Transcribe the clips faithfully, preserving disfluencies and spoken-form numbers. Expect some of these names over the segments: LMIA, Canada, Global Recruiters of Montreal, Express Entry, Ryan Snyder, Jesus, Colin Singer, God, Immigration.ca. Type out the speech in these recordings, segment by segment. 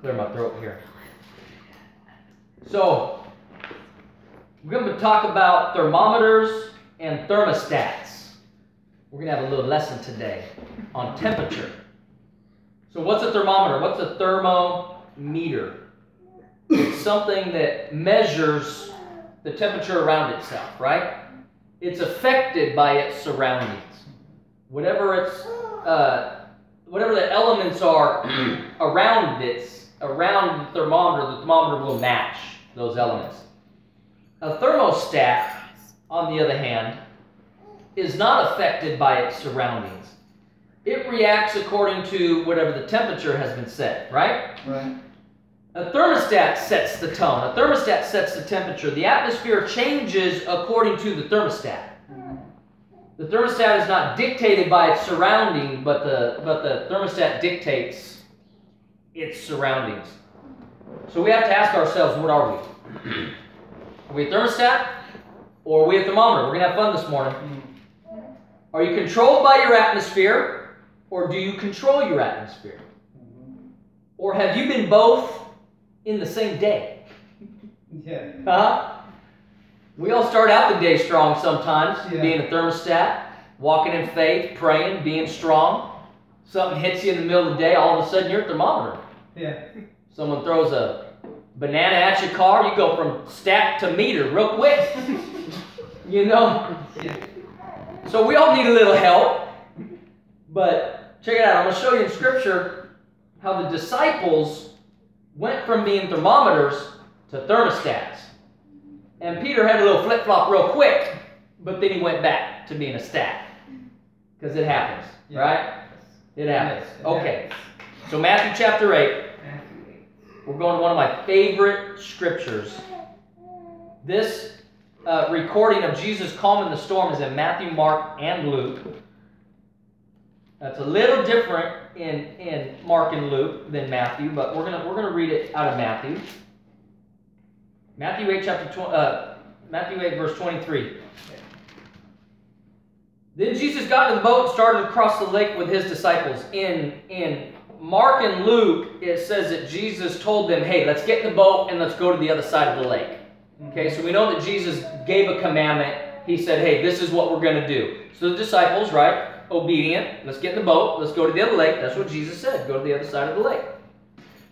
clear my throat here. So, we're going to talk about thermometers and thermostats. We're going to have a little lesson today on temperature. So what's a thermometer? What's a thermometer? It's something that measures the temperature around itself, right? It's affected by its surroundings. Whatever it's, uh, whatever the elements are around its, around the thermometer, the thermometer will match those elements. A thermostat, on the other hand, is not affected by its surroundings. It reacts according to whatever the temperature has been set, right? Right. A thermostat sets the tone. A thermostat sets the temperature. The atmosphere changes according to the thermostat. The thermostat is not dictated by its surrounding, but the, but the thermostat dictates its surroundings. So we have to ask ourselves, what are we? Are we a thermostat or are we a thermometer? We're going to have fun this morning. Are you controlled by your atmosphere, or do you control your atmosphere? Or have you been both in the same day? Yeah. Huh? We all start out the day strong sometimes, yeah. Being a thermostat, walking in faith, praying, being strong. Something hits you in the middle of the day, all of a sudden you're a thermometer. Yeah. Someone throws a banana at your car, you go from stat to meter real quick. You know? Yeah. So we all need a little help. But check it out. I'm going to show you in Scripture how the disciples went from being thermometers to thermostats. And Peter had a little flip-flop real quick, but then he went back to being a stat. Because it happens, yeah. Right? It happens. Yes. Okay. So Matthew chapter eight. We're going to one of my favorite scriptures. This Uh, recording of Jesus calming the storm is in Matthew, Mark, and Luke. That's a little different in, in Mark and Luke than Matthew, but we're gonna we're gonna read it out of Matthew. Matthew eight chapter uh, Matthew eight verse twenty-three. Then Jesus got into the boat and started across the lake with his disciples. In in Mark and Luke, it says that Jesus told them, "Hey, let's get in the boat and let's go to the other side of the lake." Okay, so we know that Jesus gave a commandment. He said, hey, this is what we're going to do. So the disciples, right, obedient, let's get in the boat, let's go to the other lake. That's what Jesus said, go to the other side of the lake.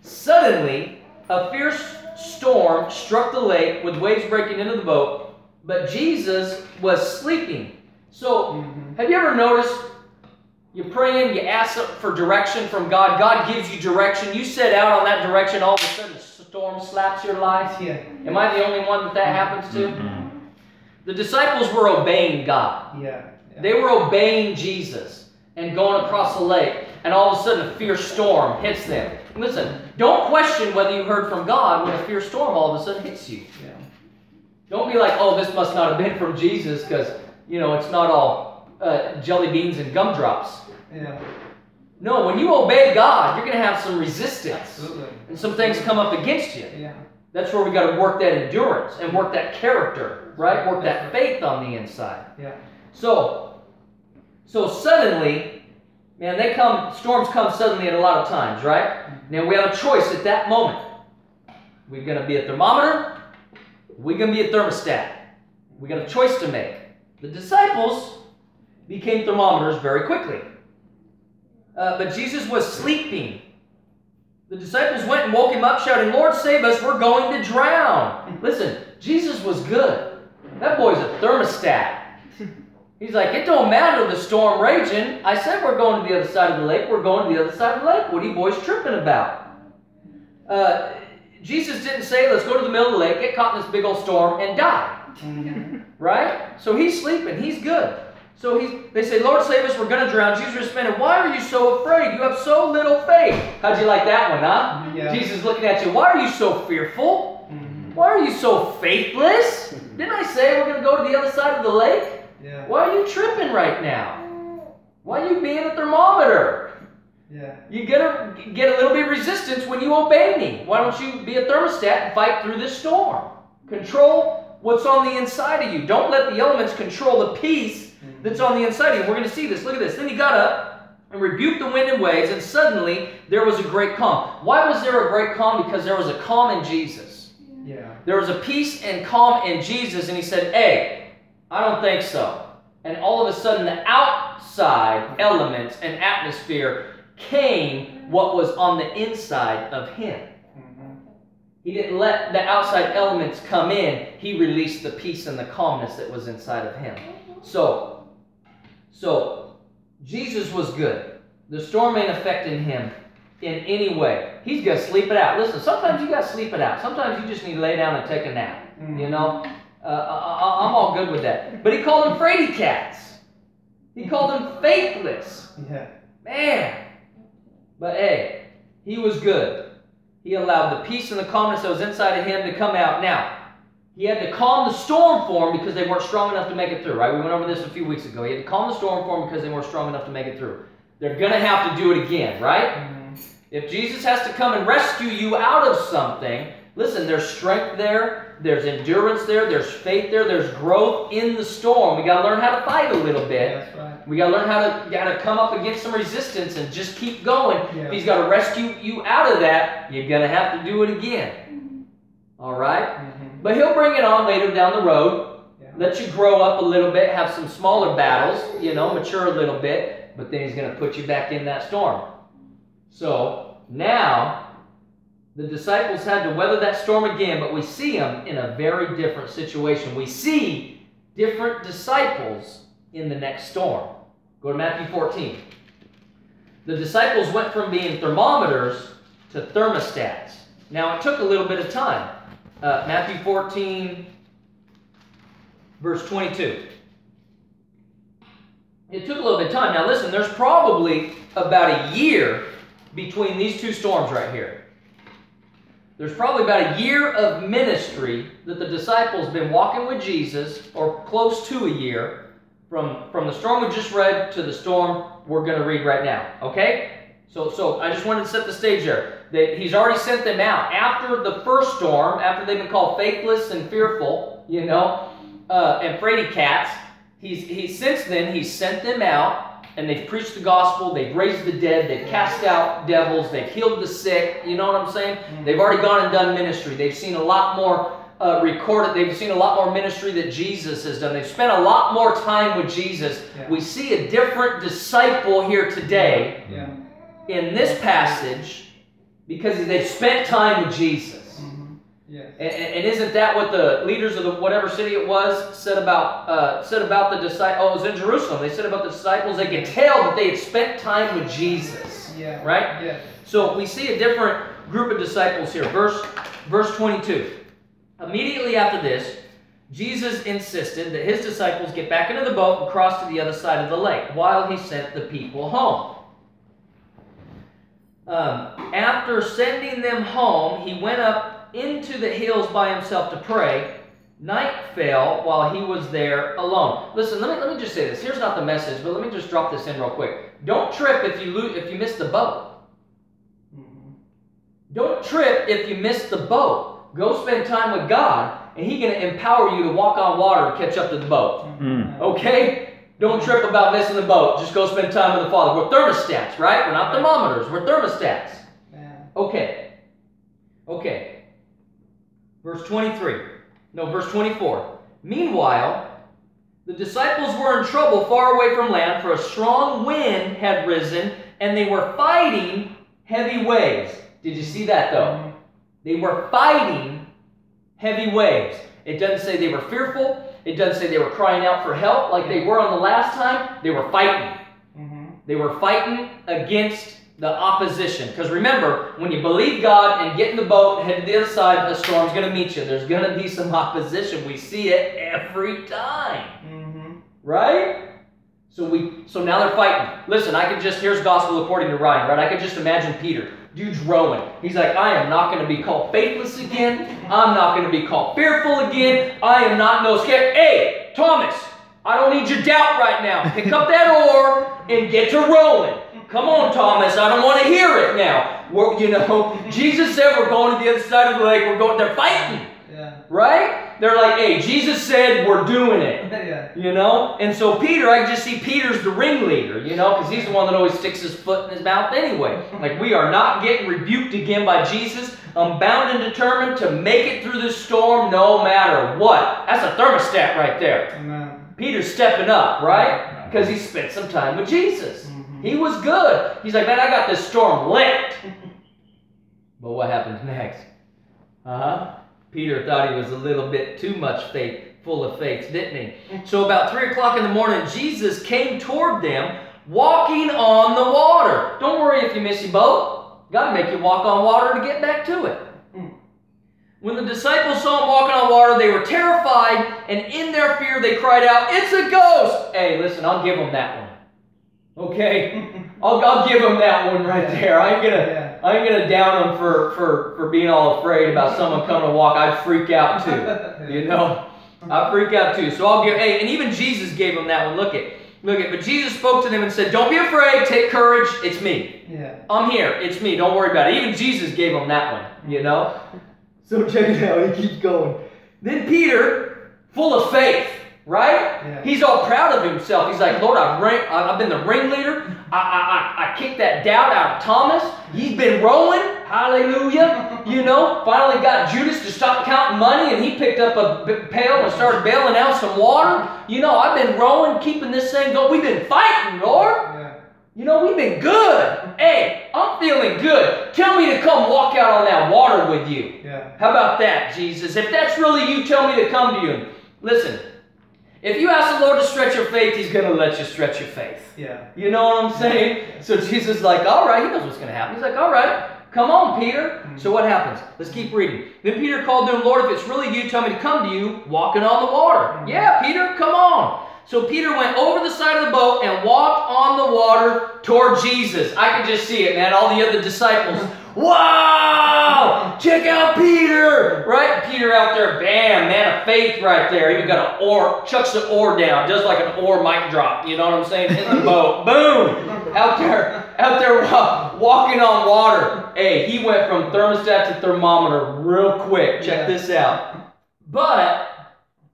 Suddenly, a fierce storm struck the lake with waves breaking into the boat, but Jesus was sleeping. So, mm-hmm. Have you ever noticed, you're praying, you ask for direction from God, God gives you direction, you set out on that direction, all of a sudden, storm slaps your life. Yeah. Am I the only one that that happens to? Mm-hmm. The disciples were obeying God. Yeah. Yeah. They were obeying Jesus and going across the lake, and all of a sudden a fierce storm hits them. And listen, don't question whether you heard from God when a fierce storm all of a sudden hits you. Yeah. Don't be like, oh, this must not have been from Jesus because, you know, it's not all uh, jelly beans and gumdrops. Yeah. No, when you obey God, you're going to have some resistance. Absolutely. And some things come up against you. Yeah. That's where we got to work that endurance and work that character, right? Work that faith on the inside. Yeah. So, so suddenly, man, they come. Storms come suddenly at a lot of times, right? Now we have a choice at that moment. We're going to be a thermometer. We're going to be a thermostat. We got a choice to make. The disciples became thermometers very quickly. Uh, but Jesus was sleeping. The disciples went and woke him up, shouting, Lord, save us, we're going to drown. Listen, Jesus was good. That boy's a thermostat. He's like, it don't matter the storm raging. I said we're going to the other side of the lake. We're going to the other side of the lake. What are you boys tripping about? Uh, Jesus didn't say, let's go to the middle of the lake, get caught in this big old storm, and die. Right? So he's sleeping. He's good. So he's, they say, Lord, save us, we're going to drown. Jesus responded, why are you so afraid? You have so little faith. How'd you like that one, huh? Yeah. Jesus looking at you, why are you so fearful? Mm-hmm. Why are you so faithless? Didn't I say we're going to go to the other side of the lake? Yeah. Why are you tripping right now? Why are you being a thermometer? Yeah. You're going to get a little bit of resistance when you obey me. Why don't you be a thermostat and fight through this storm? Control what's on the inside of you. Don't let the elements control the peace that's on the inside of you. We're going to see this. Look at this. Then he got up, and rebuked the wind and waves, and suddenly there was a great calm. Why was there a great calm? Because there was a calm in Jesus. Yeah. There was a peace and calm in Jesus, and he said, hey, I don't think so. And all of a sudden, the outside elements and atmosphere came what was on the inside of him. Mm-hmm. He didn't let the outside elements come in. He released the peace and the calmness that was inside of him. So, so Jesus was good. The storm ain't affecting him in any way. He's going to sleep it out. Listen, sometimes you got to sleep it out. Sometimes you just need to lay down and take a nap, mm-hmm. you know? Uh, I, I'm all good with that. But he called them fraidy cats. He called them faithless. Yeah. Man. But hey, he was good. He allowed the peace and the calmness that was inside of him to come out. Now, he had to calm the storm for him because they weren't strong enough to make it through, right? We went over this a few weeks ago. He had to calm the storm for him because they weren't strong enough to make it through. They're going to have to do it again, right? Mm-hmm. If Jesus has to come and rescue you out of something, listen, there's strength there, there's endurance there, there's faith there, there's growth in the storm. We got to learn how to fight a little bit. Yeah, that's right. We got to learn how to got to come up against some resistance and just keep going. Yeah. If he's got to rescue you out of that, you're going to have to do it again. All right? Mm-hmm. But he'll bring it on later down the road, yeah. let you grow up a little bit, have some smaller battles, you know, mature a little bit, but then he's going to put you back in that storm. So now, the disciples had to weather that storm again, but we see them in a very different situation. We see different disciples in the next storm. Go to Matthew fourteen. The disciples went from being thermometers to thermostats. Now, it took a little bit of time. Uh, Matthew fourteen, verse twenty-two. It took a little bit of time. Now, listen, there's probably about a year between these two storms right here. There's probably about a year of ministry that the disciples been walking with Jesus, or close to a year, from, from the storm we just read to the storm we're going to read right now. Okay? So, so I just wanted to set the stage there. That he's already sent them out. After the first storm, after they've been called faithless and fearful, you know, uh, and fraidy cats, he's, he, since then he's sent them out, and they've preached the gospel, they've raised the dead, they've cast out devils, they've healed the sick, you know what I'm saying? Mm-hmm. They've already gone and done ministry. They've seen a lot more uh, recorded, they've seen a lot more ministry that Jesus has done. They've spent a lot more time with Jesus. Yeah. We see a different disciple here today yeah. Yeah. in this passage because they've spent time with Jesus. Mm-hmm. Yes. And, and isn't that what the leaders of the whatever city it was said about uh, said about the disciples? Oh, it was in Jerusalem. They said about the disciples, they could tell that they had spent time with Jesus. Yeah. Right? Yeah. So we see a different group of disciples here. Verse, verse twenty-two. Immediately after this, Jesus insisted that his disciples get back into the boat and cross to the other side of the lake while he sent the people home. Um, after sending them home, he went up into the hills by himself to pray. Night fell while he was there alone. Listen, let me let me just say this. Here's not the message, but let me just drop this in real quick. Don't trip if you lose if you miss the boat. Mm-hmm. Don't trip if you miss the boat. Go spend time with God, and He's going to empower you to walk on water and catch up to the boat. Mm-hmm. Okay? Don't trip about missing the boat. Just go spend time with the Father. We're thermostats, right? We're not thermometers. We're thermostats. Yeah. Okay. Okay. Verse twenty-three, no, verse twenty-four. Meanwhile, the disciples were in trouble far away from land, for a strong wind had risen, and they were fighting heavy waves. Did you see that, though? They were fighting heavy waves. It doesn't say they were fearful. It doesn't say they were crying out for help like they were on the last time. They were fighting. Mm-hmm. They were fighting against the opposition. Because remember, when you believe God and get in the boat and head to the other side, the storm's going to meet you. There's going to be some opposition. We see it every time. Mm-hmm. Right? So we, so now they're fighting. Listen, I could just, here's gospel according to Ryan, right? I could just imagine Peter, dude's rowing. He's like, I am not going to be called faithless again. I'm not going to be called fearful again. I am not no scared. Hey, Thomas, I don't need your doubt right now. Pick up that oar and get to rowing. Come on, Thomas, I don't want to hear it now. We're, you know, Jesus said we're going to the other side of the lake. We're going, they're fighting. Yeah. Right? They're like, hey, Jesus said we're doing it. Yeah. You know? And so Peter, I just see Peter's the ringleader, you know, because he's the one that always sticks his foot in his mouth anyway. Like, we are not getting rebuked again by Jesus. I'm bound and determined to make it through this storm no matter what. That's a thermostat right there. Amen. Peter's stepping up, right? Because he spent some time with Jesus. Mm-hmm. He was good. He's like, man, I got this storm lit. But what happens next? Uh-huh. Peter thought he was a little bit too much faith, full of faith, didn't he? So about three o'clock in the morning, Jesus came toward them, walking on the water. Don't worry if you miss your boat. God make you walk on water to get back to it. When the disciples saw him walking on water, they were terrified, and in their fear they cried out, "It's a ghost!" Hey, listen, I'll give them that one. Okay? I'll, I'll give them that one right there. I'm going to... I ain't gonna down them for, for, for being all afraid about someone coming to walk. I'd freak out too, you know. I'd freak out too. So I'll give, hey, and even Jesus gave them that one. Look it, look it. But Jesus spoke to them and said, "Don't be afraid. Take courage. It's me. Yeah. I'm here. It's me. Don't worry about it." Even Jesus gave them that one, you know. So check it out. He keeps going. Then Peter, full of faith, right? Yeah. He's all proud of himself. He's like, "Lord, I've ring, I've been the ringleader. I, I, I kicked that doubt out of Thomas. He's been rolling. Hallelujah. You know, finally got Judas to stop counting money, and he picked up a pail and started bailing out some water. You know, I've been rolling, keeping this thing going. We've been fighting, Lord. Yeah. You know, we've been good. Hey, I'm feeling good. Tell me to come walk out on that water with you. Yeah. How about that, Jesus? If that's really you, tell me to come to you." Listen. If you ask the Lord to stretch your faith, He's going to let you stretch your faith. Yeah. You know what I'm saying? Yeah. So Jesus is like, all right, He knows what's going to happen. He's like, all right, come on, Peter. Mm-hmm. So what happens? Let's keep reading. Then Peter called to him, "Lord, if it's really you, tell me to come to you, walking on the water." Mm-hmm. Yeah, Peter, come on. So Peter went over the side of the boat and walked on the water toward Jesus. I can just see it, man. All the other disciples, wow, check out Peter, right? Peter out there, bam, man of faith right there. Even got an oar, chucks the oar down, does like an oar mic drop, you know what I'm saying? In the boat, boom, out there, out there walking on water. Hey, he went from thermostat to thermometer real quick. Check this out. But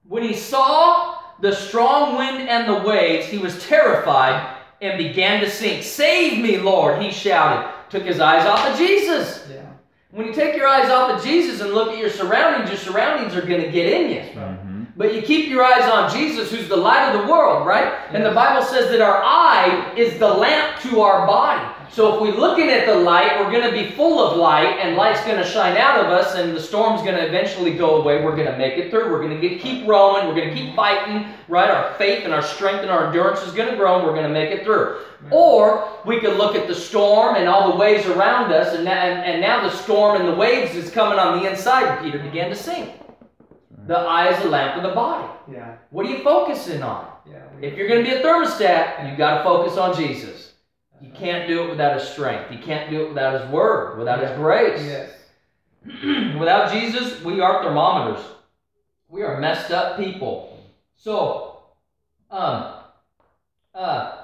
when he saw the strong wind and the waves, he was terrified and began to sink. "Save me, Lord," he shouted. Took his eyes off of Jesus. Yeah. When you take your eyes off of Jesus and look at your surroundings, your surroundings are going to get in you. Mm-hmm. But you keep your eyes on Jesus, who's the light of the world, right? Yes. And the Bible says that our eye is the lamp to our body. So if we're looking at the light, we're going to be full of light, and light's going to shine out of us, and the storm's going to eventually go away. We're going to make it through. We're going to get, keep rowing. We're going to keep fighting, right? Our faith and our strength and our endurance is going to grow, and we're going to make it through. Right. Or we could look at the storm and all the waves around us, and, that, and, and now the storm and the waves is coming on the inside, and Peter began to sink. Right. The eye is the lamp of the body. Yeah. What are you focusing on? Yeah, if you're going to be a thermostat, you've got to focus on Jesus. You can't do it without His strength. You can't do it without His word, without His grace. Yes. Without Jesus, we are thermometers. We are messed up people. So, um, uh,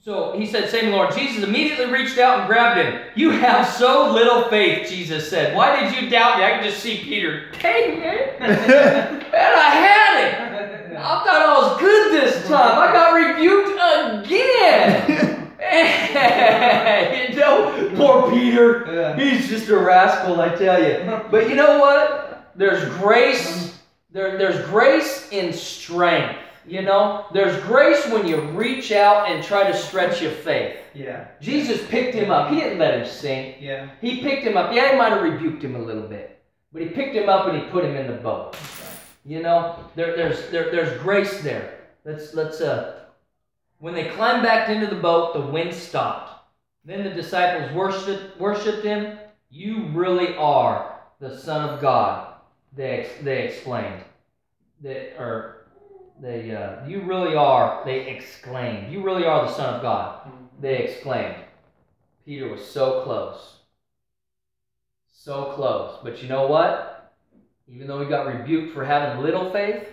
so he said, "Save me, Lord." Jesus immediately reached out and grabbed him. "You have so little faith," Jesus said. "Why did you doubt me?" I can just see Peter. Dang it. And I had it. I thought I was good this time. I got rebuked again. You know, poor Peter, yeah. He's just a rascal, I tell you. But you know what? There's grace. There, there's grace in strength, you know? There's grace when you reach out and try to stretch your faith. Yeah. Jesus picked him up. He didn't let him sink. Yeah. He picked him up. Yeah, he might have rebuked him a little bit. But he picked him up and he put him in the boat. You know? There, there's, there, there's grace there. Let's, let's, uh... When they climbed back into the boat, the wind stopped. Then the disciples worshipped, worshipped Him. "You really are the Son of God," they, they explained. They, or they, uh, you really are, they exclaimed. "You really are the Son of God," they exclaimed. Peter was so close. So close. But you know what? Even though he got rebuked for having little faith,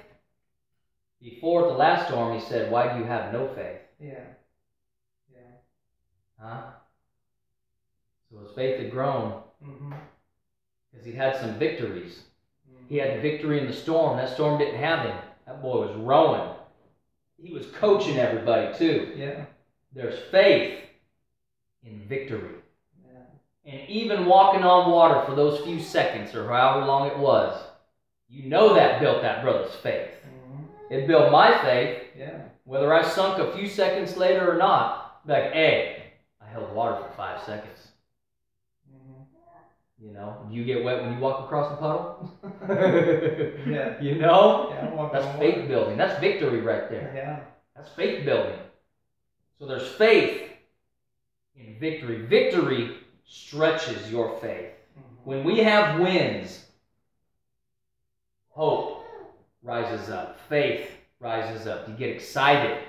before the last storm, he said, "Why do you have no faith?" Yeah. Yeah. Huh? So his faith had grown because mm-hmm. he had some victories. Mm-hmm. He had victory in the storm. That storm didn't have him. That boy was rowing. He was coaching everybody too. Yeah. There's faith in victory. Yeah. And even walking on water for those few seconds or however long it was, you know that built that brother's faith. Mm-hmm. It built my faith. Yeah. Whether I sunk a few seconds later or not, like, hey, I held water for five seconds. You know, you get wet when you walk across the puddle. Yeah. You know? Yeah, that's faith building. That's victory right there. Yeah. That's faith building. So there's faith in victory. Victory stretches your faith. Mm-hmm. When we have wins, hope rises up. Faith rises up. You get excited.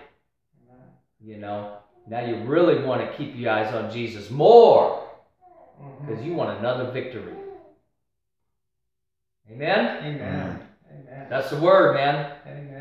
Yeah. You know? Now you really want to keep your eyes on Jesus more. Because you want another victory. Amen? Amen. Amen. That's the word, man. Amen.